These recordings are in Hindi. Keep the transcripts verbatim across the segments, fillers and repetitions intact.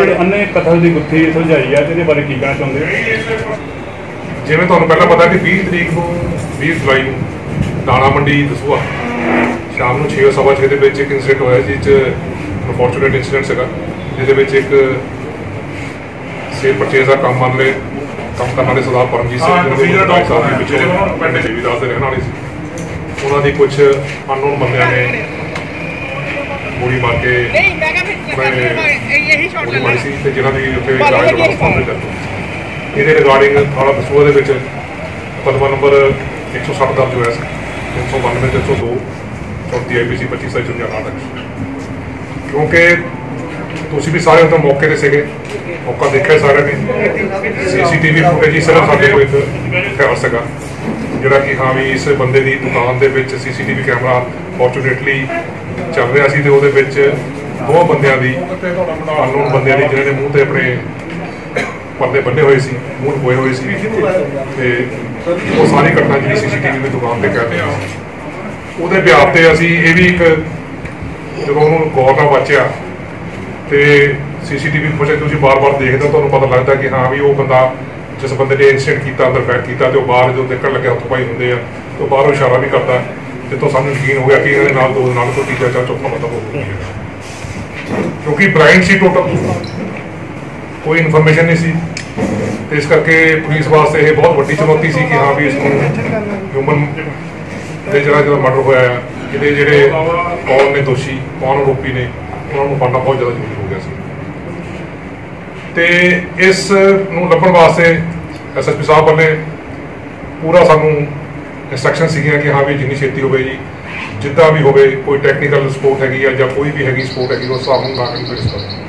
अन्ने कथा की गुत्थी सुलझाई है, इसदे बारे की कहना चाहते हो? जिवें तुहानूं पहला पता कि बीस तरीक नूं बीस जुलाई नूं दाणा मंडी दसूहा शाम को छे सवा छे के एक इंसीडेंट होया जिस अनफॉर्चुनेट इंसीडेंट है जिस एक सेल परचेज का काम मामले काम करने वाले सरदार परमजीत सिंह पिछले पिंड देवीदास के रहने वाले सी, उन्होंने कुछ अननोन बंदों ने गोली मार के गोली मारी सी तो जिन्होंने उत्तर ये रिगार्डिंग थाना दसूहा के मुकदमा नंबर एक सौ सठ दर्ज होया तीन सौ बानवे तीन सौ दो चौथी आई पी सी पच्चीस सौ चुनिया नाटक क्योंकि तुम भी सारे उधर मौके पर सके मौका देखा सारे ने C C T V footage ही सिर्फ साढ़े को हथियार सगा जोड़ा कि हाँ भी इस बंदे की दुकान के C C T V camera fortunately चल रहा सी, दो बंदों की अननोन बंदों की जिन्होंने मूँह से अपने परदे बने हुए सी मूँह लुए हुए सी वो सारी घटना जी सी सी टी वी की दुकान पर कर रहे हैं। वो ब्याप से असी ये भी एक जो गौर ना बचा तो C C T V footage बार बार देखते हो तो पता लगता कि हाँ भी वो बंदा जिस बंदे ने इंसीडेंट किया अंदर बैक किया तो बाहर जो निकल लगे हथ पाई होंगे तो बाहरों इशारा भी करता है तो सानू यकीन हो गया कि इन्होंने नाल दो नाल कोई तीजा चार चौथा बंदा हो गया क्योंकि ब्लाइंड सी टोटल कोई इनफॉर्मेशन नहीं सी, इस करके पुलिस वास्ते यह बहुत वड्डी चुनौती सी कि हाँ भी इसमें ह्यूमन जरा जो मर्डर होया ये जे कौन ने दोषी कौन आरोपी ने उन्होंने पढ़ना बहुत ज़्यादा जरूरी हो गया। तो इस लभण वास्ते एस एस पी साहब वाले पूरा सानू इंस्ट्रक्शन सीगियां कि हाँ भी जिन्नी छेती होवे जी जिदा भी होवे कोई टैक्नीकल सपोर्ट हैगी या कोई भी हैगी सपोर्ट हैगी उस हिसाब नाल काम करिस करो।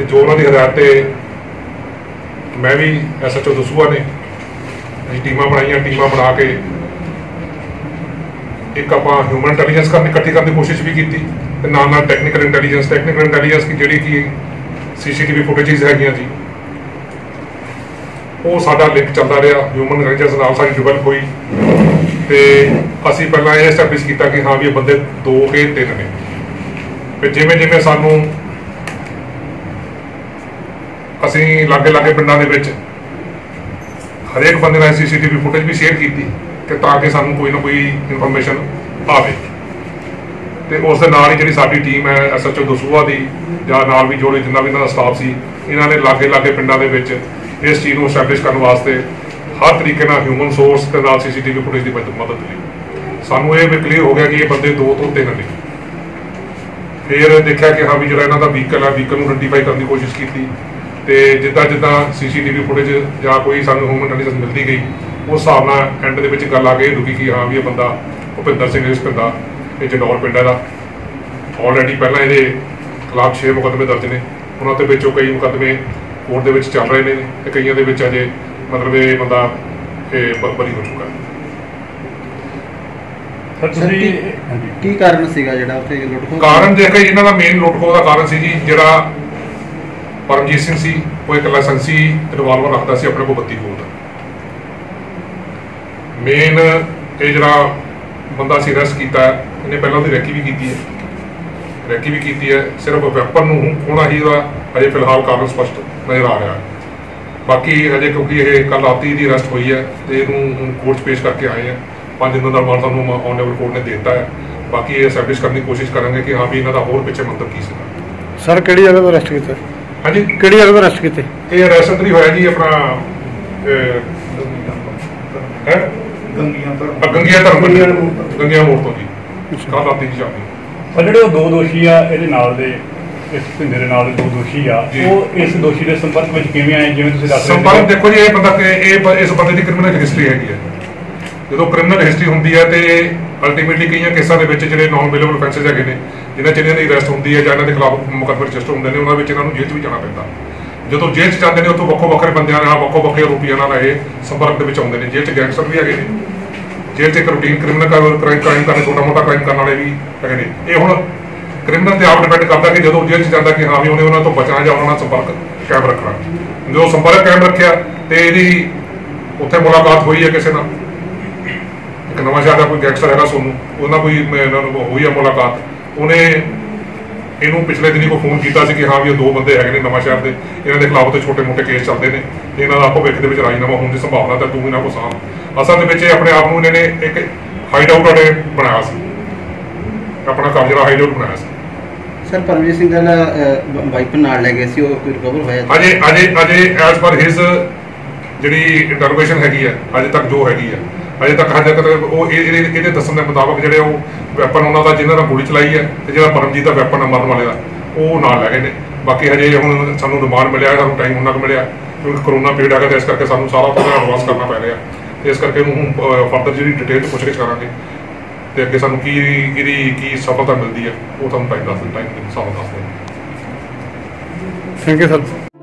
तो जो उन्होंने हिदायत है मैं भी एस एच ओ दसूहा ने टीमां बनाईयां, टीमां बना के एक आप ह्यूमन इंटैलीजेंस करने इकट्ठी करने की कोशिश भी की, नाल टैक्नीकल इंटैलीजेंस टैक्नीकल इंटैलीजेंस की जी कि C C T V footage है जी वो साडा लिंक चलता रहा ह्यूमन इंटैलीजेंस नाल सारी डिवेलप हुई तो असी पहला यह स्टैबलिश किया कि हाँ भी बंदे दो के तीन ने फिर जिमें जिमें सानू असी लागे लागे पिंडा दे विच हरेक बंदे ने C C T V footage भी शेयर की ताकि सानू कोई ना कोई इनफॉर्मेशन आवे। तो उस जी सा टीम है एस एच ओ दसूहा की या भी जो जिन्ना भी इन्होंने स्टाफ से इन्होंने लागे लागे पिंडा के इस चीज़ को स्टैबलिश करने वास्ते हर तरीके ह्यूमन सोर्स के नाल C C T V footage की मदद ली। सानू ये भी क्लीयर हो गया कि ये बंदे दो तो तीन ने फिर देखा कि हाँ भी जो इन्हों का व्हीकल है व्हीकल को आइडेंटिफाई करने की कोशिश की तो जिदा जिदा C C T V footage या कोई सानू ह्यूमन इंटैलीजेंस मिलती गई उस हिसाब नाल एंड दे विच गल आ गई रुकी कि हाँ भी ये बंदा भुपिंदर सिंह इस पिंडा ये जंडौर पिंड का ऑलरेडी पहला ये खिलाफ छे मुकदमे दर्ज ने उन्होंने कई मुकदमे कोर्ट के चल रहे हैं तो कई अजे मतलब ये बंदा बरी हो चुका है। कारण देखा जी इन्हों का मेन लुटखो का कारण सी जी जो परमजीत सिंह सी वो एक लाइसेंसी रिवाल्वर रखता सी अपने को बत्ती खोल मेन ये जरा बंदा असी अरैस किया इन्हें पहले उसकी रैकी भी की है रैकी भी की है सिर्फ वैपर में होना ही अजे फिलहाल कारण स्पष्ट नज़र आ रहा है। बाकी अजे क्योंकि ये कल रात ही अरैसट हुई है तो यू कोर्ट पेश करके आए हैं पाँच दिन का रिमांड सानू ऑनरेबल कोर्ट ने देता है। बाकी ये एस्टैब्लिश करने की कोशिश करेंगे कि हाँ भी इन्हों का होर पिछे मतलब की सीगा। सर किहड़ी जगह अरैसट कीता? हाँ जी किहड़ी जगह अरैसट कीते? ये अरैसट नहीं होया जी अपना है गंगिया गंगिया मोड़ तो जी कल रात ही शाम और जो दो दोषी आ ये इस भिंदे के दो दोषी आ वो इस दोषी के संपर्क में किमें आए जिवें संपर्क? देखो जी ये बंदा इस बंदे की क्रिमिनल हिस्टरी हैगी है जो क्रिमिनल हिस्टरी होंगी है तो अल्टीमेटली कई केसों के जो नॉन अवेलेबल ऑफेंसेज है जिन्हें जिन्हें की अरैसट होंगी है या इन्होंने खिलाफ मुकदमे रजिस्टर होंगे ने उन्होंने इन्होंने जेल भी जाना पैंता जो जेल च जाते हैं उतो वक्ो वक्रे बंदों वक्ो वक्रे आरोपियों ये संपर्क के आते हैं। जेल च गैंगस्टर भी है जेल च एक रूटीन क्रिमिनल क्राइम क्राइम करने छोटा मोटा क्राइम करने वाले भी है ये हम क्रिमिनल से आप डिपेंड करता कि जो जेल च जाता कि हाँ भी उन्हें उन्होंने तो बचना या उन्होंने संपर्क कायम रखना जो संपर्क कायम रखा तो यदि उत्थे मुलाकात हुई है किसी ना एक नवां शहर का कोई गैंगस्टर है सोनू उन्होंने कोई हुई है मुलाकात उन्हें इनू पिछले दिन कोई फोन किया कि हाँ भी दो बंदे है नवां शहर के, इन्होंने खिलाफ तो छोटे मोटे केस चलते हैं, इन्होंने भविष्य के राजीनामा होने की संभावना तो तू ना को साम असल अपने आप को इन्होंने एक हाइड आउट बनाया अपना कब्जा हाइड आउट बनाया। सर परमजीत सिंह ਦਾ ਵਾਈਪਰ ਨਾਲ ਲੈ ਗਏ ਸੀ ਉਹ ਰਿਕਵਰ ਹੋਇਆ ਅਜੇ ਅਜੇ ਅਜੇ ਐਸ ਪਰ ਹਿਸ ਜਿਹੜੀ ਇੰਟਰੋਗੇਸ਼ਨ ਹੈਗੀ ਆ ਅਜੇ ਤੱਕ ਜੋ ਹੈਗੀ ਆ ਅਜੇ ਤੱਕ ਹਜੇ ਤੱਕ ਉਹ ਇਹਦੇ ਇਹਦੇ ਦੱਸਣ ਦੇ ਮੁਤਾਬਕ ਜਿਹੜੇ ਉਹ ਵੈਪਨ ਉਹਨਾਂ ਦਾ ਜਿਹਨਾਂ ਨਾਲ ਗੋਲੀ ਚਲਾਈ ਹੈ ਤੇ ਜਿਹੜਾ ਪਰਮਜੀਤ ਦਾ ਵੈਪਨ ਅਮਰਨ ਵਾਲੇ ਦਾ ਉਹ ਨਾਲ ਲੈ ਗਏ ਨੇ। ਬਾਕੀ ਹਜੇ ਹੁਣ ਸਾਨੂੰ ਰਿਮਾਂਡ ਮਿਲਿਆ ਸਾਨੂੰ ਟਾਈਮ ਉਹਨਾਂ ਨੂੰ ਮਿਲਿਆ ਕਿਉਂਕਿ ਕਰੋਨਾ ਪੀਰੀਅਡ ਹੈਗਾ ਇਸ ਕਰਕੇ ਸਾਨੂੰ ਸਾਰਾ ਪੂਰਾ ਅਡਵਾਂਸ ਕਰਨਾ ਪੈ ਰਿਹਾ ਇਸ ਕਰਕੇ ਉਹਨੂੰ ਫਰਦਰ ਜਿਹੜੀ ਡਿਟੇਲ ਪੁੱਛ ਕੇ ਕਰਾਂਗੇ। Thank you sir.